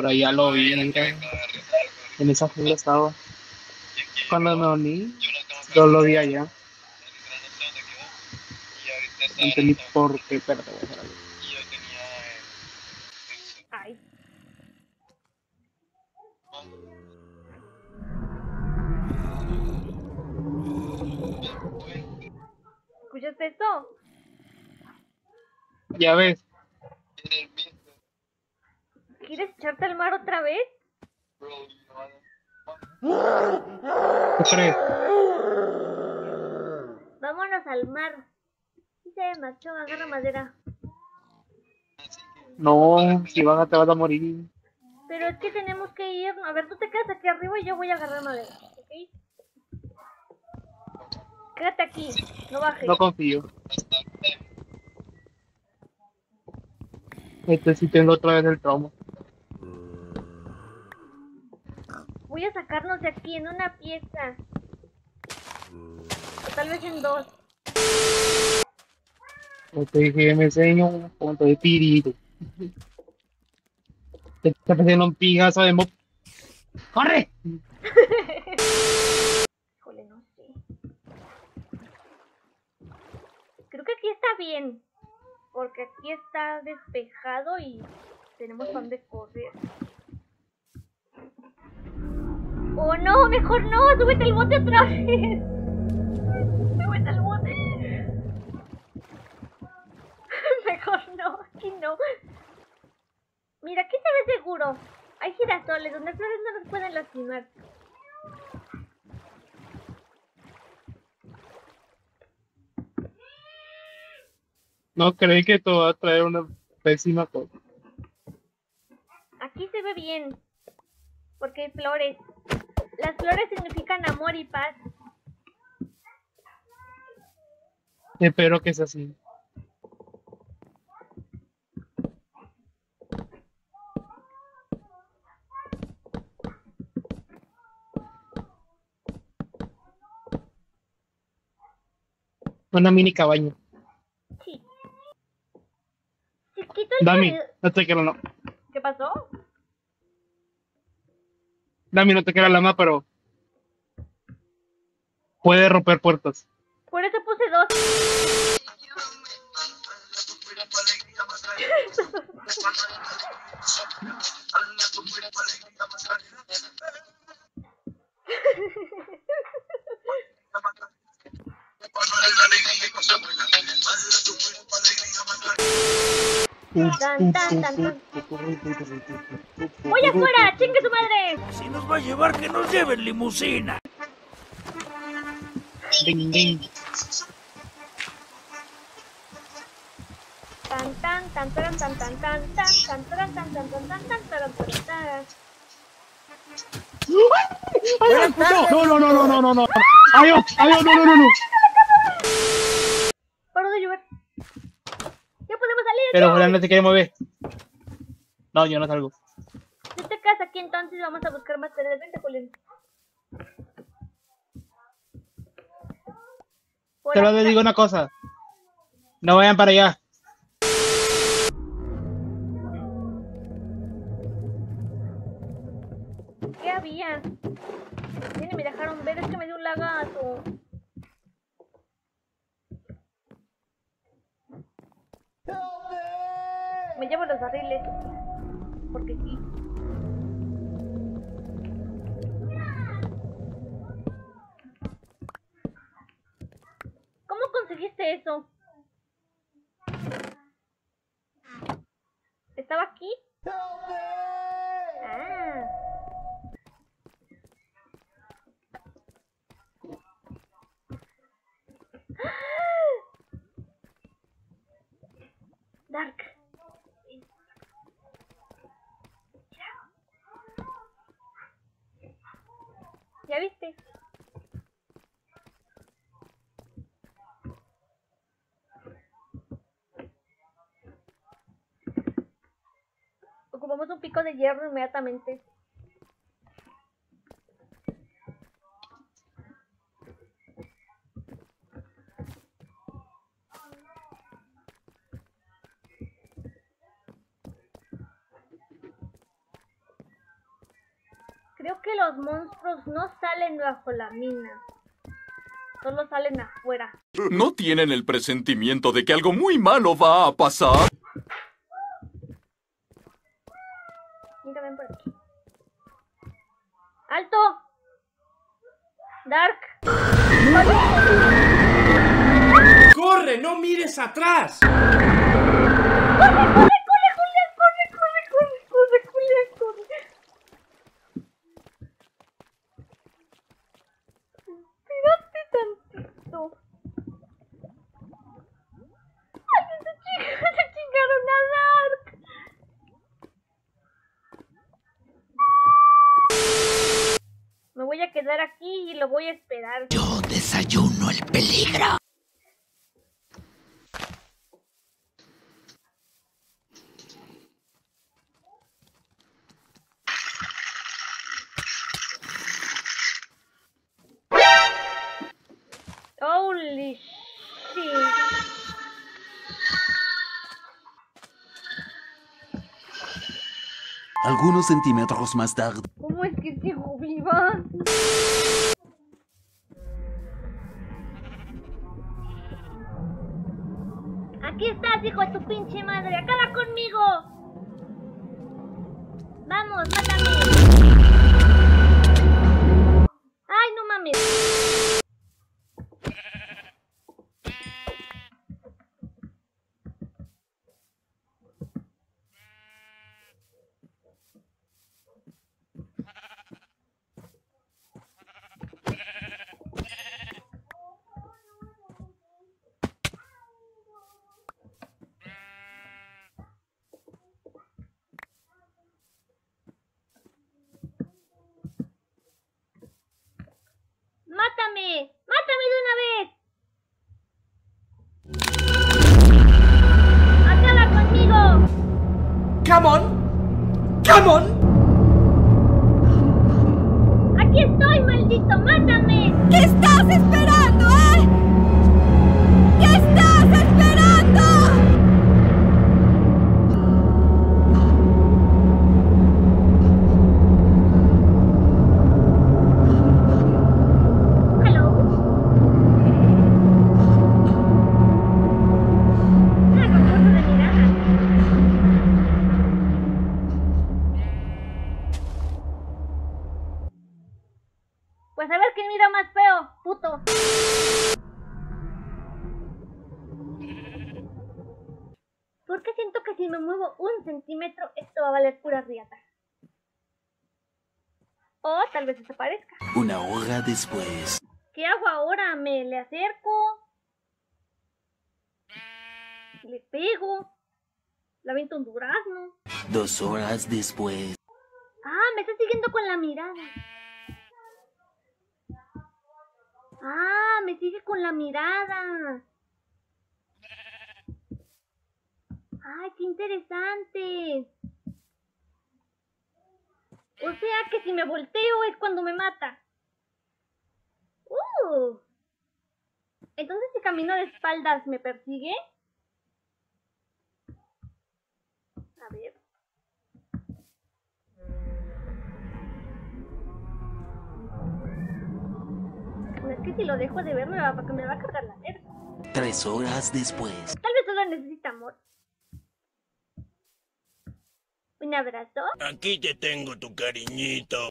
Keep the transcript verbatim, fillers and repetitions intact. ahora ya lo vi en, en esa fila estaba. Cuando me uní, yo lo vi allá. No entendí por qué, espérate, voy a hacer algo. Ay. ¿Escuchaste esto? Ya ves. ¿Quieres echarte al mar otra vez? ¿Qué crees? Vámonos al mar. Dice macho, agarra madera. No, si vas te vas a morir. Pero es que tenemos que ir. A ver, tú te quedas aquí arriba y yo voy a agarrar madera, ¿ok? Quédate aquí, no bajes. No confío. Este sí tengo otra vez el trauma. Voy a sacarnos de aquí en una pieza. O tal vez en dos. Este que me enseño un punto de pirito. Te está haciendo un pigazo de mo... ¡Corre! Híjole, no sé. Creo que aquí está bien. Porque aquí está despejado y tenemos donde correr. ¡Oh no! ¡Mejor no! ¡Súbete al bote otra vez! ¡Súbete al bote! Mejor no, aquí no. Mira, aquí se ve seguro. Hay girasoles donde las flores no nos pueden lastimar. No creí que esto va a traer una pésima cosa. Aquí se ve bien, porque hay flores. Las flores significan amor y paz. Espero que sea así. Una mini cabaña. Dami, no te quiero, no. ¿Qué pasó? Dami, no te quiero la más, pero puede romper puertas. Por eso puse dos. Tan, tan, tan, tan. ¡Voy afuera! ¡Chingue su madre! Si nos va a llevar, que nos lleven limusina. Ding, ding. Tan, tan, tan, tan, tan, tan, tan, tan, tan, tan, tan, tan, tan, tan. No, no, no, no, no, no, no. Adiós, adiós, no, no, no, no. Paró de llover. Pero Julián no se quiere mover. No, yo no salgo. Si te quedas aquí entonces vamos a buscar más tareas. Vente, Julián. Solo les digo una cosa. No vayan para allá. ¿Qué había? Ni me dejaron ver, es que me dio un lagazo. Me llevo los barriles, porque sí. ¿Cómo conseguiste eso? ¿Estaba aquí? Ah. Dark. ¿Ya viste? Ocupamos un pico de hierro inmediatamente. Creo que los monstruos no salen bajo la mina. Solo salen afuera. ¿No tienen el presentimiento de que algo muy malo va a pasar? Mira, ven por aquí. ¡Alto! ¡Dark! ¡Corre! ¡No mires atrás! Voy a quedar aquí y lo voy a esperar. Yo desayuno el peligro. Holy shit. Algunos centímetros más tarde. ¿Cómo es que sigo viva? Aquí estás, hijo de tu pinche madre. ¡Acaba conmigo! ¡Vamos, mátame! ¡Ay, no mames! ¡Mátame! ¡Mátame de una vez! ¡Mátala conmigo! ¡Come on! ¡Come on! ¡Aquí estoy, maldito! ¡Mátame! ¿Qué estás esperando, eh? ¿Qué estás esperando? Pues a ver quién mira más feo, puto. Porque siento que si me muevo un centímetro, esto va a valer pura riata. O tal vez desaparezca. Una hora después. ¿Qué hago ahora? ¿Me le acerco? ¿Le pego? ¿Le aviento un durazno? Dos horas después. Ah, me está siguiendo con la mirada. Ah, me sigue con la mirada. Ay, qué interesante. O sea que si me volteo es cuando me mata. Uh. Entonces si camino de espaldas me persigue. A ver. Es que si lo dejo de ver me va, me va a cargar la verga. Tres horas después. Tal vez solo necesita amor. ¿Un abrazo? Aquí te tengo, tu cariñito.